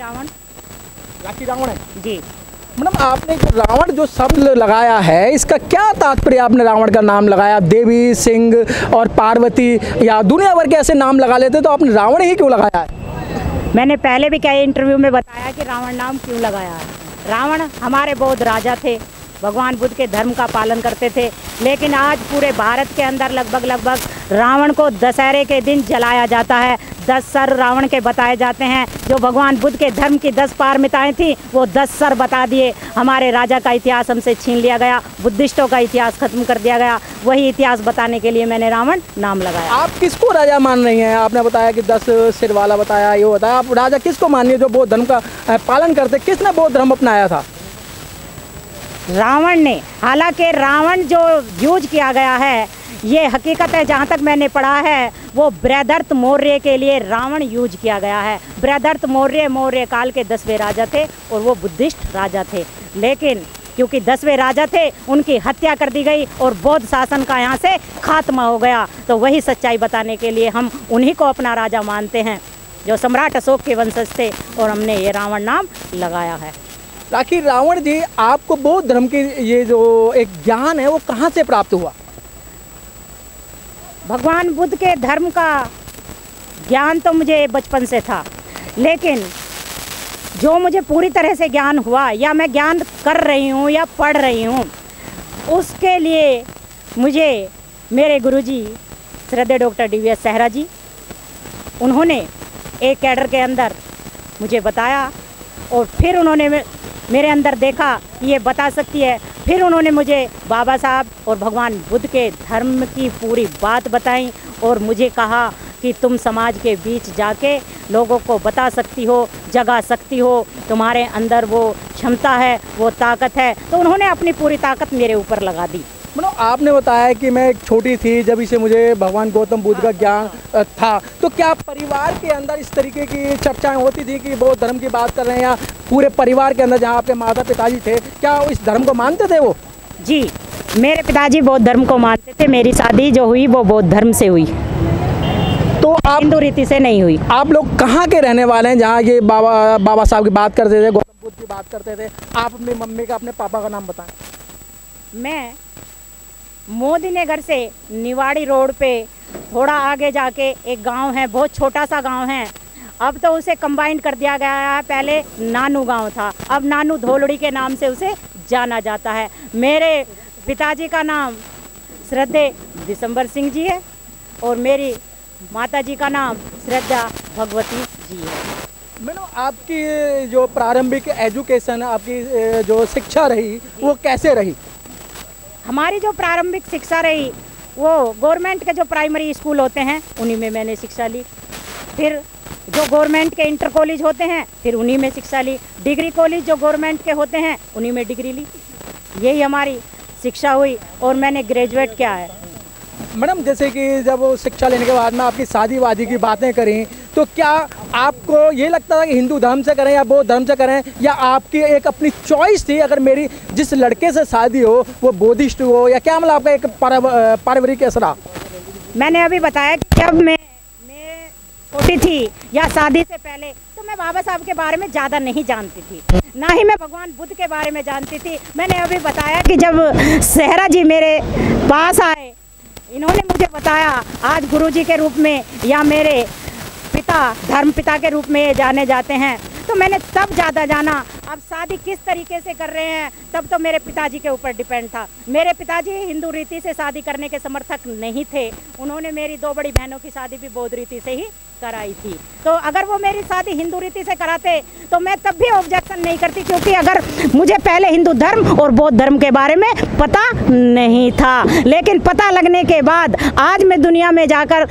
राखी रावण है जी। मैडम आपने जो रावण जो शब्द लगाया है इसका क्या तात्पर्य, आपने रावण का नाम लगाया, देवी सिंह और पार्वती या दुनिया भर के ऐसे नाम लगा लेते तो आपने रावण ही क्यों लगाया है? मैंने पहले भी कई इंटरव्यू में बताया कि रावण नाम क्यों लगाया है। रावण हमारे बौद्ध राजा थे, भगवान बुद्ध के धर्म का पालन करते थे, लेकिन आज पूरे भारत के अंदर लगभग लगभग रावण को दशहरे के दिन जलाया जाता है। 10 सर रावण के बताए जाते हैं, जो भगवान बुद्ध के धर्म की 10 पारमिताएँ थीं वो 10 सर बता दिए। हमारे राजा का इतिहास हमसे छीन लिया गया, बुद्धिस्टों का इतिहास खत्म कर दिया गया, वही इतिहास बताने के लिए मैंने रावण नाम लगाया। आप किसको राजा मान रही हैं? आपने बताया कि 10 सिर वाला बताया, ये बताया, आप राजा किसको मानिए जो बौद्ध धर्म का पालन करते? किसने बौद्ध धर्म अपनाया था? रावण ने। हालांकि रावण जो यूज किया गया है ये हकीकत है, जहाँ तक मैंने पढ़ा है वो बृहदत्त मौर्य के लिए रावण यूज किया गया है। बृहदत्त मौर्य मौर्य काल के 10वें राजा थे और वो बुद्धिस्ट राजा थे, लेकिन क्योंकि 10वें राजा थे उनकी हत्या कर दी गई और बौद्ध शासन का यहाँ से खात्मा हो गया। तो वही सच्चाई बताने के लिए हम उन्हीं को अपना राजा मानते हैं जो सम्राट अशोक के वंशज थे, और हमने ये रावण नाम लगाया है। राखी रावण जी, आपको बौद्ध धर्म की ये जो एक ज्ञान है वो कहाँ से प्राप्त हुआ? भगवान बुद्ध के धर्म का ज्ञान तो मुझे बचपन से था, लेकिन जो मुझे पूरी तरह से ज्ञान हुआ या मैं ज्ञान कर रही हूँ या पढ़ रही हूँ, उसके लिए मुझे मेरे गुरुजी श्रद्धे डॉक्टर DVS सहरा जी, उन्होंने एक कैडर के अंदर मुझे बताया और फिर उन्होंने मेरे अंदर देखा ये बता सकती है। फिर उन्होंने मुझे बाबा साहब और भगवान बुद्ध के धर्म की पूरी बात बताई और मुझे कहा कि तुम समाज के बीच जाके लोगों को बता सकती हो, जगा सकती हो, तुम्हारे अंदर वो क्षमता है, वो ताकत है। तो उन्होंने अपनी पूरी ताकत मेरे ऊपर लगा दी। मतलब आपने बताया कि मैं एक छोटी थी जब इसे मुझे भगवान गौतम बुद्ध का ज्ञान था, तो क्या परिवार के अंदर इस तरीके की चर्चाएं होती थी कि वो धर्म की बात कर रहे हैं, या पूरे परिवार के अंदर जहां आपके माता पिताजी थे क्या इस धर्म को मानते थे वो? जी, मेरे पिताजी बौद्ध धर्म को मानते थे। मेरी शादी जो हुई वो बौद्ध धर्म से हुई, तो आप हिंदू रीति से नहीं हुई। आप लोग कहाँ के रहने वाले हैं जहाँ ये बाबा साहब की बात करते थे, गौतम बुद्ध की बात करते थे? आप अपनी मम्मी का, अपने पापा का नाम बताएं। मैं मोदीनगर से निवाड़ी रोड पे थोड़ा आगे जाके एक गांव है, बहुत छोटा सा गांव है, अब तो उसे कंबाइंड कर दिया गया है। पहले नानू गाँव था, अब नानू धोलड़ी के नाम से उसे जाना जाता है। मेरे पिताजी का नाम श्रद्धे दिसंबर सिंह जी है और मेरी माताजी का नाम श्रद्धा भगवती जी है। मैडम आपकी जो प्रारंभिक एजुकेशन, आपकी जो शिक्षा रही वो कैसे रही? हमारी जो प्रारंभिक शिक्षा रही वो गवर्नमेंट के जो प्राइमरी स्कूल होते हैं उन्हीं में मैंने शिक्षा ली, फिर जो गवर्नमेंट के इंटर कॉलेज होते हैं फिर उन्हीं में शिक्षा ली, डिग्री कॉलेज जो गवर्नमेंट के होते हैं उन्हीं में डिग्री ली, यही हमारी शिक्षा हुई। और मैंने ग्रेजुएट किया है। मैडम जैसे कि जब शिक्षा लेने के बाद में आपकी शादी वादी की बातें करें, तो क्या आपको ये लगता था कि हिंदू धर्म से करें या बौद्ध धर्म से करें, या आपकी एक अपनी चॉइस थी अगर मेरी जिस लड़के से शादी हो वो बौद्धिस्ट हो, या क्या मतलब आपका एक पारिवारिक असरा? मैंने अभी बताया कि जब मैं छोटी थी या शादी से पहले तो मैं बाबा साहब के बारे में ज़्यादा नहीं जानती थी, ना ही मैं भगवान बुद्ध के बारे में जानती थी। मैंने अभी बताया कि जब सहरा जी मेरे पास आए, इन्होंने मुझे बताया आज गुरुजी के रूप में या मेरे पिता धर्म पिता के रूप में ये जाने जाते हैं, तो मैंने तब ज़्यादा जाना। अब शादी किस तरीके से कर रहे हैं तब तो मेरे पिताजी के ऊपर डिपेंड था। मेरे पिताजी हिंदू रीति से शादी करने के समर्थक नहीं थे, उन्होंने मेरी 2 बड़ी बहनों की शादी भी बौद्ध रीति से ही कराई थी। तो अगर वो मेरी शादी हिंदू रीति से कराते तो मैं तब भी ऑब्जेक्शन नहीं करती, क्योंकि अगर मुझे पहले हिंदू धर्म और बौद्ध धर्म के बारे में पता नहीं था। लेकिन पता लगने के बाद आज मैं दुनिया में जाकर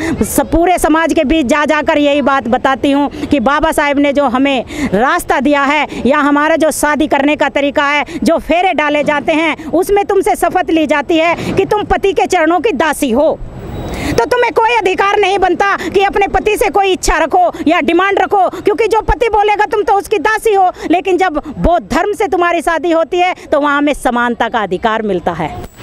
पूरे समाज के बीच जाकर यही बात बताती हूँ कि बाबा साहब ने जो हमें रास्ता दिया है या हमारा जो शादी करने का तरीका है, जो फेरे डाले जाते हैं उसमें तुमसे शपथ ली जाती है कि तुम पति के चरणों की दासी हो, तो तुम्हें कोई अधिकार नहीं बनता कि अपने पति से कोई इच्छा रखो या डिमांड रखो, क्योंकि जो पति बोलेगा तुम तो उसकी दासी हो। लेकिन जब बौद्ध धर्म से तुम्हारी शादी होती है तो वहाँ में समानता का अधिकार मिलता है।